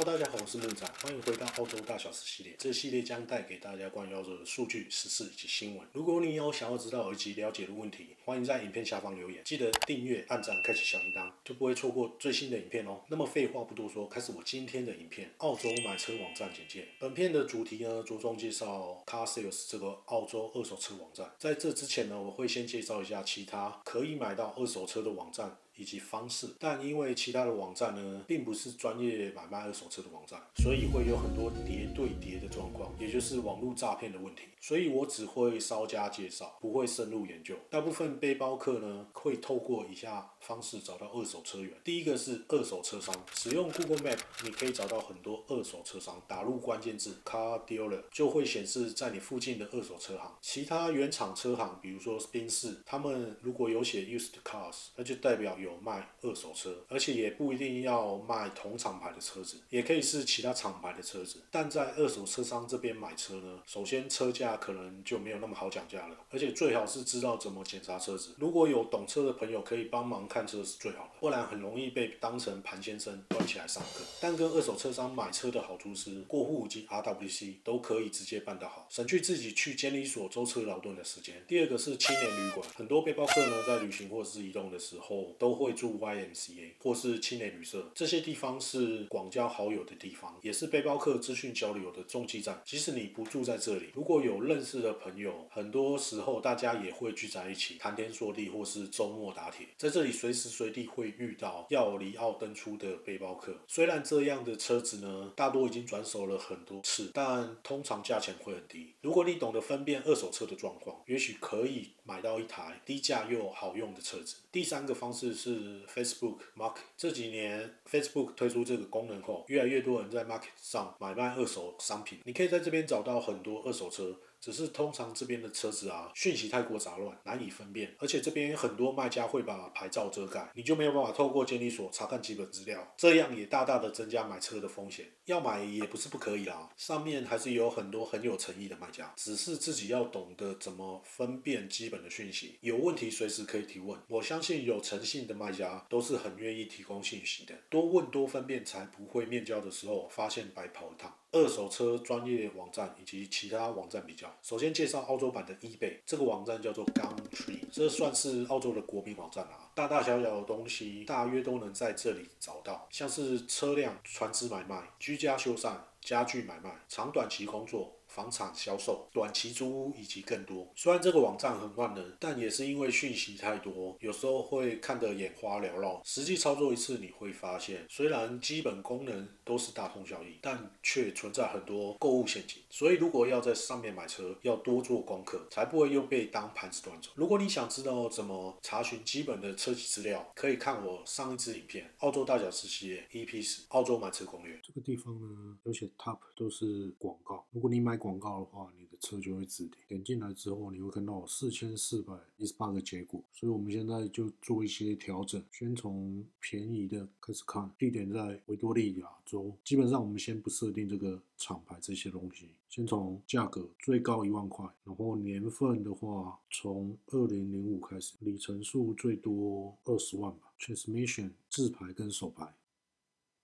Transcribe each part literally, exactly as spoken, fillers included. Hello， 大家好，我是牧长，欢迎回到澳洲大小事系列。这系列将带给大家关于澳洲的数据、时事以及新闻。如果你有想要知道以及了解的问题，欢迎在影片下方留言。记得订阅、按赞、开启小铃铛，就不会错过最新的影片哦。那么废话不多说，开始我今天的影片——澳洲买车网站简介。本片的主题呢，着重介绍 Carsales 这个澳洲二手车网站。在这之前呢，我会先介绍一下其他可以买到二手车的网站。 以及方式，但因为其他的网站呢，并不是专业买卖二手车的网站，所以会有很多叠对叠的状况，也就是网络诈骗的问题。所以我只会稍加介绍，不会深入研究。大部分背包客呢，会透过以下方式找到二手车源。第一个是二手车商，使用 Google Map， 你可以找到很多二手车商，打入关键字 Car Dealer 就会显示在你附近的二手车行。其他原厂车行，比如说宾士，他们如果有写 Used Cars， 那就代表有。 有卖二手车，而且也不一定要卖同厂牌的车子，也可以是其他厂牌的车子。但在二手车商这边买车呢，首先车价可能就没有那么好讲价了，而且最好是知道怎么检查车子。如果有懂车的朋友可以帮忙看车是最好的，不然很容易被当成盘先生端起来上课。但跟二手车商买车的好处是，过户及 R W C 都可以直接办得好，省去自己去监理所舟车劳顿的时间。第二个是青年旅馆，很多背包客呢在旅行或是移动的时候都 会住 Y M C A 或是青年旅社，这些地方是广交好友的地方，也是背包客资讯交流的中继站。即使你不住在这里，如果有认识的朋友，很多时候大家也会聚在一起谈天说地，或是周末打铁。在这里随时随地会遇到要离澳登出的背包客。虽然这样的车子呢，大多已经转手了很多次，但通常价钱会很低。如果你懂得分辨二手车的状况，也许可以买到一台低价又好用的车子。第三个方式是 是 Facebook Market。这几年 Facebook 推出这个功能后，越来越多人在 Market 上买卖二手商品。你可以在这边找到很多二手车，只是通常这边的车子啊，讯息太过杂乱，难以分辨。而且这边很多卖家会把牌照遮盖，你就没有办法透过监理所查看基本资料，这样也大大的增加买车的风险。要买也不是不可以啦，上面还是有很多很有诚意的卖家，只是自己要懂得怎么分辨基本的讯息，有问题随时可以提问。我相信有诚信的 卖家都是很愿意提供信息的，多问多分辨，才不会面交的时候发现白跑一趟。 二手车专业网站以及其他网站比较，首先介绍澳洲版的 eBay， 这个网站叫做 Gumtree， 这算是澳洲的国民网站啦、啊，大大小小的东西大约都能在这里找到，像是车辆、船只买卖、居家修缮、家具买卖、长短期工作、房产销售、短期租屋以及更多。虽然这个网站很万能，但也是因为讯息太多，有时候会看得眼花缭绕。实际操作一次，你会发现，虽然基本功能都是大同小异，但却 存在很多购物陷阱，所以如果要在上面买车，要多做功课，才不会又被当盘子端走。如果你想知道怎么查询基本的车企资料，可以看我上一支影片《澳洲大小事》系列 E P 十《澳洲买车攻略》。这个地方呢，有些 Top 都是广告，如果你买广告的话，你的车就会置顶。点进来之后，你会看到 四千四百一十八 个结果，所以我们现在就做一些调整，先从便宜的开始看，地点在维多利亚州。基本上我们先不设定这个 厂牌这些东西，先从价格最高一万块，然后年份的话，从二零零五开始，里程数最多二十万吧。Transmission 自排跟手排，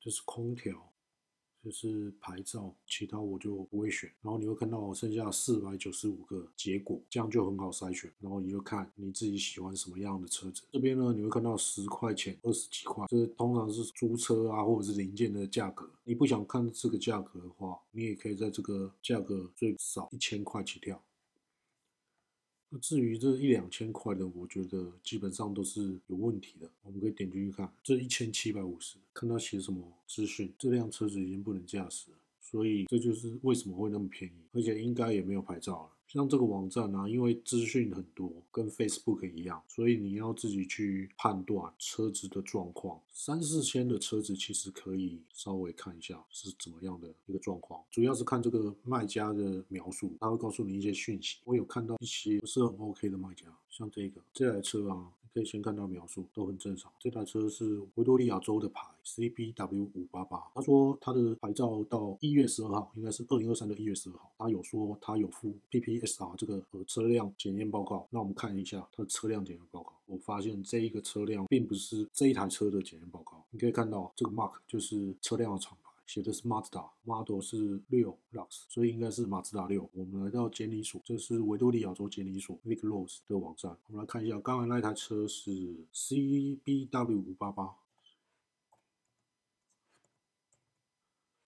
这是空调，这是牌照，其他我就不会选。然后你会看到我剩下四百九十五个结果，这样就很好筛选。然后你就看你自己喜欢什么样的车子。这边呢，你会看到十块钱、二十几块，这通常是租车啊或者是零件的价格。 你不想看这个价格的话，你也可以在这个价格最少一千块起跳。那至于这一两千块的，我觉得基本上都是有问题的。我们可以点进去看，这一千七百五十，看它写什么资讯。这辆车子已经不能驾驶了，所以这就是为什么会那么便宜，而且应该也没有牌照了。 像这个网站啊，因为资讯很多，跟 Facebook 一样，所以你要自己去判断车子的状况。三四千的车子其实可以稍微看一下是怎么样的一个状况，主要是看这个卖家的描述，他会告诉你一些讯息。我有看到一些不是很 OK 的卖家，像这个这台车啊，你可以先看到描述，都很正常。这台车是维多利亚州的牌 C B W 五八八， 他说他的牌照到一月十二号，应该是二零二三的一月十二号。他有说他有付 P P S R 这个车辆检验报告，那我们看一下它的车辆检验报告。我发现这一个车辆并不是这一台车的检验报告，你可以看到这个 mark 就是车辆的厂牌，写的是 Mazda， Model 是 六 Lux， 所以应该是 Mazda 六。我们来到监理所，这是维多利亚州监理所 Vic Road 的网站，我们来看一下刚才那台车是 C B W 五八八，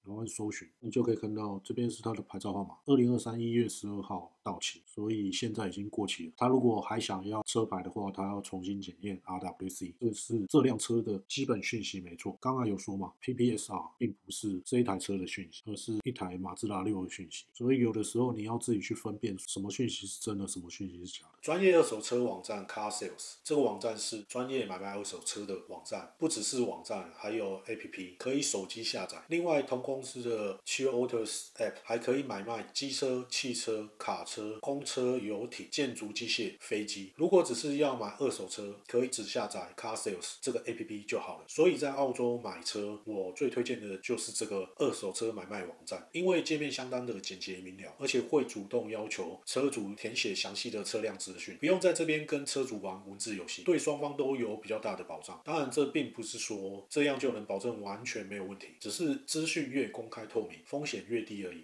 然后搜寻，你就可以看到这边是它的牌照号码，二零二三年一月十二号到期，所以现在已经过期了。他如果还想要车牌的话，他要重新检验 R W C。这是这辆车的基本讯息，没错。刚刚有说嘛 ，P P S R 并不是这一台车的讯息，而是一台马自达六的讯息。所以有的时候你要自己去分辨什么讯息是真的，什么讯息是假的。专业二手车网站 Carsales 这个网站是专业买卖二手车的网站，不只是网站，还有 A P P 可以手机下载。另外，同公司的 Q O T U S App 还可以买卖机车、汽车、卡车。公车、游艇、建筑机械、飞机。如果只是要买二手车，可以只下载 Carsales 这个 A P P 就好了。所以在澳洲买车，我最推荐的就是这个二手车买卖网站，因为界面相当的简洁明了，而且会主动要求车主填写详细的车辆资讯，不用在这边跟车主玩文字游戏，对双方都有比较大的保障。当然，这并不是说这样就能保证完全没有问题，只是资讯越公开透明，风险越低而已。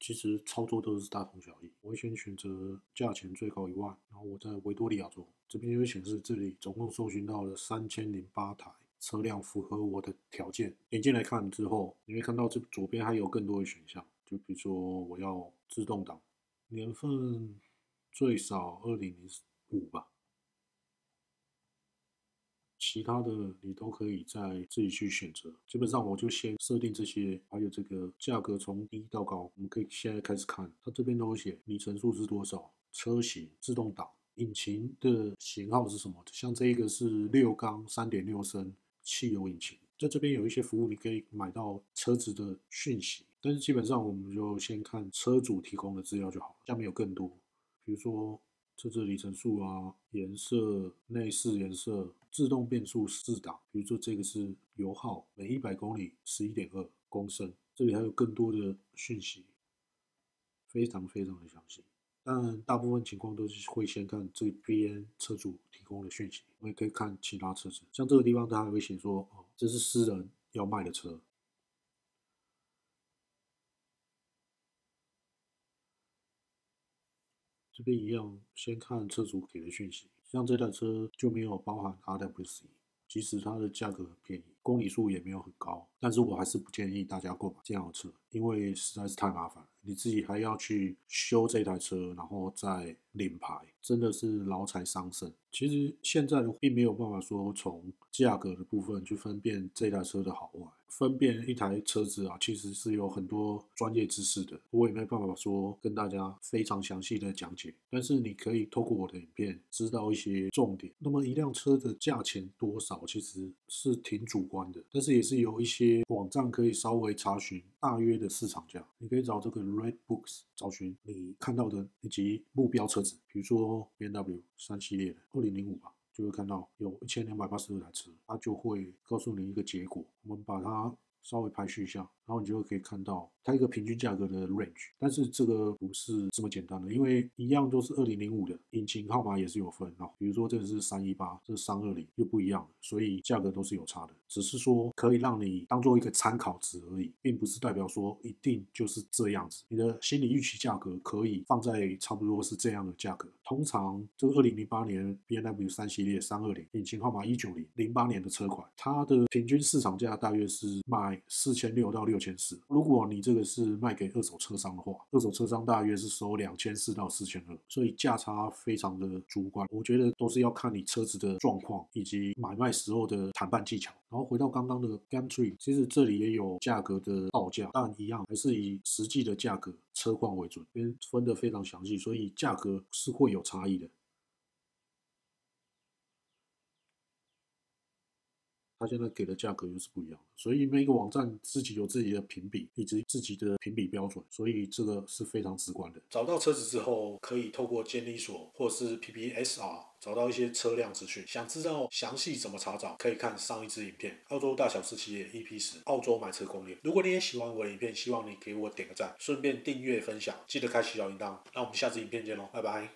其实操作都是大同小异，我会先选择价钱最高一万，然后我在维多利亚州，这边就会显示这里总共搜寻到了三千零八台车辆符合我的条件。点进来看之后，你会看到这左边还有更多的选项，就比如说我要自动挡，年份最少二零零五吧，其他的你都可以再自己去选择。基本上我就先设定这些，还有这个价格从低到高，我们可以现在开始看，它这边都有写里程数是多少，车型、自动挡、引擎的型号是什么，像这个是六缸 三点六 升汽油引擎。在这边有一些服务你可以买到车子的讯息，但是基本上我们就先看车主提供的资料就好了，下面有更多，比如说车子里程数啊、颜色、内饰颜色、自动变速四档，比如说这个是油耗，每一百公里 十一点二 公升。这里还有更多的讯息，非常非常的详细，但大部分情况都是会先看这边车主提供的讯息。我也可以看其他车子，像这个地方它还会写说、哦、这是私人要卖的车，这边一样先看车主给的讯息。像这台车就没有包含 R W C， 即使它的价格很便宜，公里数也没有很高，但是我还是不建议大家购买这样的车，因为实在是太麻烦了，你自己还要去修这台车，然后再领牌，真的是劳财伤身。其实现在并没有办法说从价格的部分去分辨这台车的好坏，分辨一台车子啊，其实是有很多专业知识的，我也没办法说跟大家非常详细的讲解，但是你可以透过我的影片知道一些重点。那么一辆车的价钱多少其实是挺主观的，但是也是有一些网站可以稍微查询大约的市场价，你可以找这个 Red Books 找寻你看到的以及目标车子，比如说 B M W 三系列的二零零五吧，就会看到有一千两百八十二台车，它就会告诉你一个结果。我们把它稍微排序一下，然后你就可以看到它一个平均价格的 range。 但是这个不是这么简单的，因为一样都是二零零五的，引擎号码也是有分啊，比如说这个是三一八，这是三二零，又不一样了，所以价格都是有差的，只是说可以让你当做一个参考值而已，并不是代表说一定就是这样子，你的心理预期价格可以放在差不多是这样的价格。通常这个二零零八年 B M W 三系列三二零，引擎号码一九零， 零八年的车款，它的平均市场价大约是卖四千六百到六千四百，如果你这个是卖给二手车商的话，二手车商大约是收两千四百到四千二百，所以价差非常的主观。我觉得都是要看你车子的状况以及买卖时候的谈判技巧。然后回到刚刚的 Gumtree， 其实这里也有价格的报价，但一样还是以实际的价格车况为准，因为分得非常详细，所以价格是会有差异的。它现在给的价格又是不一样的，所以每个网站自己有自己的评比以及自己的评比标准，所以这个是非常直观的。找到车子之后，可以透过监理所或是 P P S R 找到一些车辆资讯。想知道详细怎么查找，可以看上一支影片澳洲大小事系列 E P 十澳洲买车攻略。如果你也喜欢我的影片，希望你给我点个赞，顺便订阅分享，记得开启小铃铛。那我们下支影片见咯，拜拜。